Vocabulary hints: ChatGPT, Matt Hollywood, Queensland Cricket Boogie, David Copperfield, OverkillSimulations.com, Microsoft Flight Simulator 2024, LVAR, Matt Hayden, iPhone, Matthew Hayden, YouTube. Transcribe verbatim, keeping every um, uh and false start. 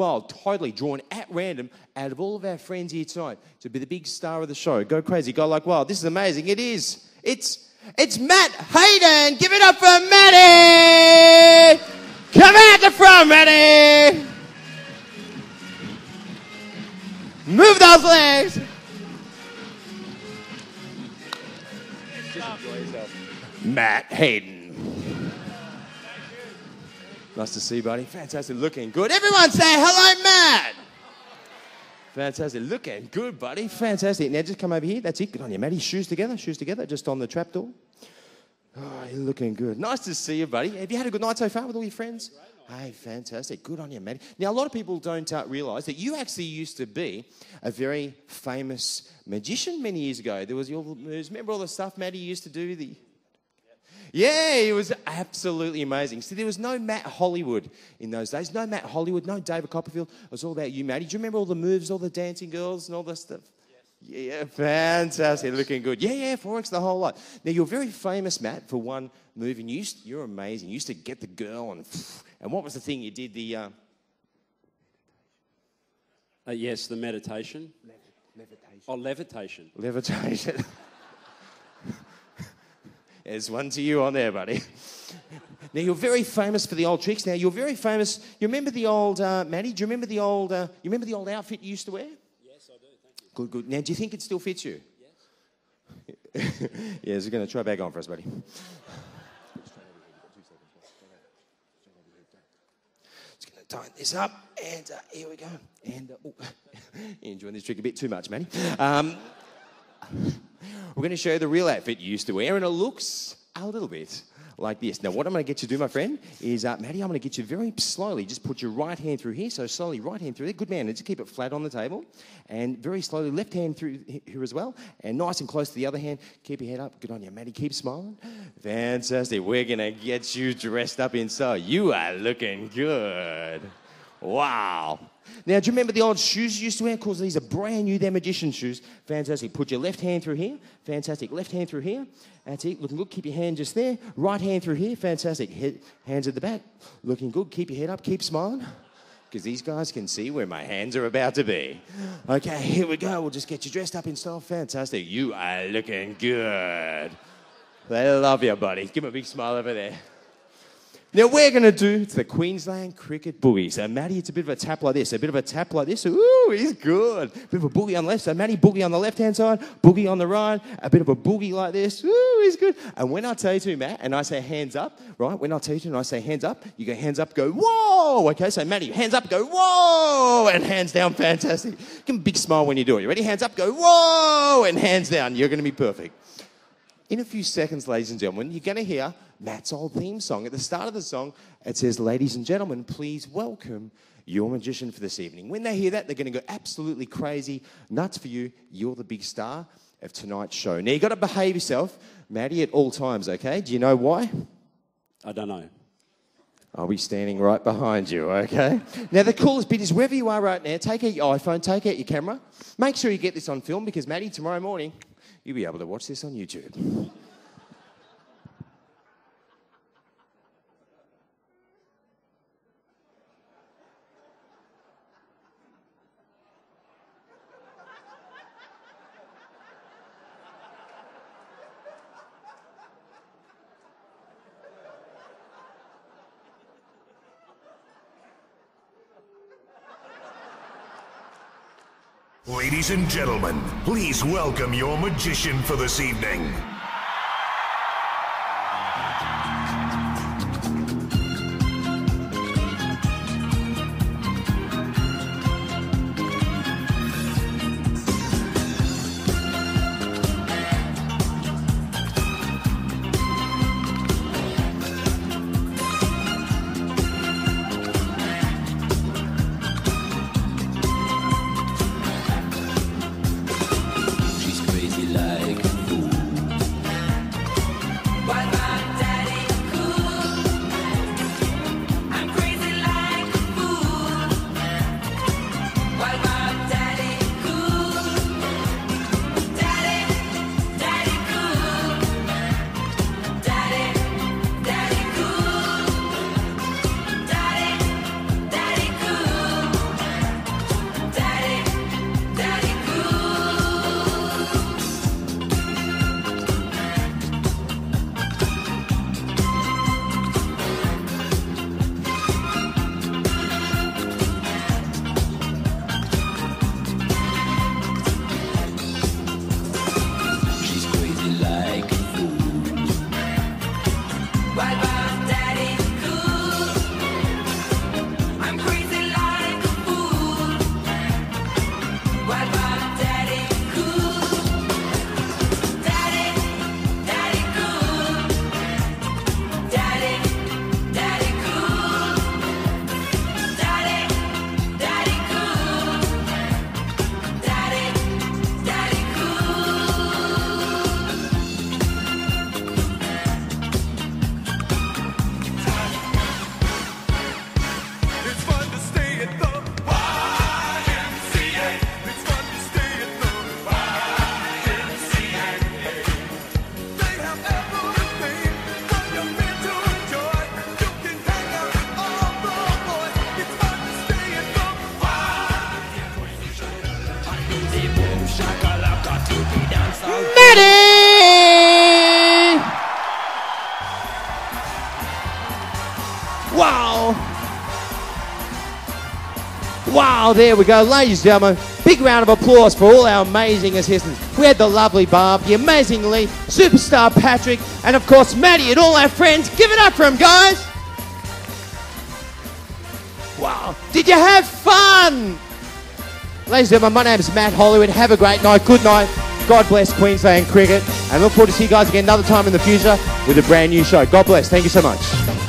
wild, totally drawn at random out of all of our friends here tonight to be the big star of the show. Go crazy, go like wild. This is amazing. It is. It's it's Matt Hayden. Give it up for Matty. Come out the front, Matty. Move those legs. Just enjoy yourself. Matt Hayden. Nice to see you, buddy. Fantastic. Looking good. Everyone say hello, Matt. Fantastic. Looking good, buddy. Fantastic. Now just come over here. That's it. Good on you, Matty. Shoes together. Shoes together. Just on the trapdoor. Oh, you're looking good. Nice to see you, buddy. Have you had a good night so far with all your friends? Hey, fantastic. Good on you, Matty. Now, a lot of people don't uh, realise that you actually used to be a very famous magician many years ago. There was your moves. Remember all the stuff Matty used to do? The... Yeah, it was absolutely amazing. See, there was no Matt Hollywood in those days. No Matt Hollywood, no David Copperfield. It was all about you, Matty. Do you remember all the moves, all the dancing girls and all that stuff? Yeah, fantastic, looking good. Yeah, yeah, Forex, the whole lot. Now, you're very famous, Matt, for one move, and you, you're amazing. You used to get the girl, and and what was the thing you did? The uh... Uh, yes, the meditation. Lev levitation. Oh, levitation. Levitation. There's one to you on there, buddy. Now, you're very famous for the old tricks. Now, you're very famous. You remember the old, uh, Matty, do you remember the old, uh, you remember the old outfit you used to wear? Good, good. Now, do you think it still fits you? Yes. Yeah, so you're going to try back on for us, buddy. Just going to tighten this up, and uh, here we go. And uh, oh. You're enjoying this trick a bit too much, Matty. Um, we're going to show you the real outfit you used to wear, and it looks a little bit like this. Now, what I'm going to get you to do, my friend, is, uh, Matty, I'm going to get you very slowly, just put your right hand through here, so slowly right hand through there, good man, and just keep it flat on the table, and very slowly left hand through here as well, and nice and close to the other hand, keep your head up, good on you, Matty, keep smiling, fantastic, we're going to get you dressed up in style, you are looking good, wow. Now, do you remember the old shoes you used to wear? Of course, these are brand new, they're magician shoes. Fantastic. Put your left hand through here. Fantastic. Left hand through here. That's it. Looking good. Keep your hand just there. Right hand through here. Fantastic. Head, hands at the back. Looking good. Keep your head up. Keep smiling. Because these guys can see where my hands are about to be. Okay, here we go. We'll just get you dressed up in style. Fantastic. You are looking good. They love you, buddy. Give them a big smile over there. Now, we're going to do the Queensland Cricket Boogie. So, Matty, it's a bit of a tap like this. A bit of a tap like this. Ooh, he's good. A bit of a boogie on the left. So, Matty, boogie on the left-hand side. Boogie on the right. A bit of a boogie like this. Ooh, he's good. And when I tell you to, Matt, and I say hands up, right? When I tell you to and I say hands up, you go hands up, go, whoa. Okay, so, Matty, hands up, go, whoa. And hands down, fantastic. Give him a big smile when you do it. You ready? Hands up, go, whoa. And hands down. You're going to be perfect. In a few seconds, ladies and gentlemen, you're going to hear Matt's old theme song. At the start of the song, it says, ladies and gentlemen, please welcome your magician for this evening. When they hear that, they're going to go absolutely crazy, nuts for you. You're the big star of tonight's show. Now, you've got to behave yourself, Matty, at all times, okay? Do you know why? I don't know. I'll be standing right behind you, okay? Now, the coolest bit is wherever you are right now, take out your iPhone, take out your camera. Make sure you get this on film because, Matty, tomorrow morning... you'll be able to watch this on YouTube. Ladies and gentlemen, please welcome your magician for this evening. Like a fool. Wow, there we go. Ladies and gentlemen, big round of applause for all our amazing assistants. We had the lovely Barb, the amazing Lee, superstar Patrick, and of course Maddie and all our friends. Give it up for them, guys. Wow. Did you have fun? Ladies and gentlemen, my name's Matt Hollywood. Have a great night. Good night. God bless Queensland cricket. And look forward to see you guys again another time in the future with a brand new show. God bless. Thank you so much.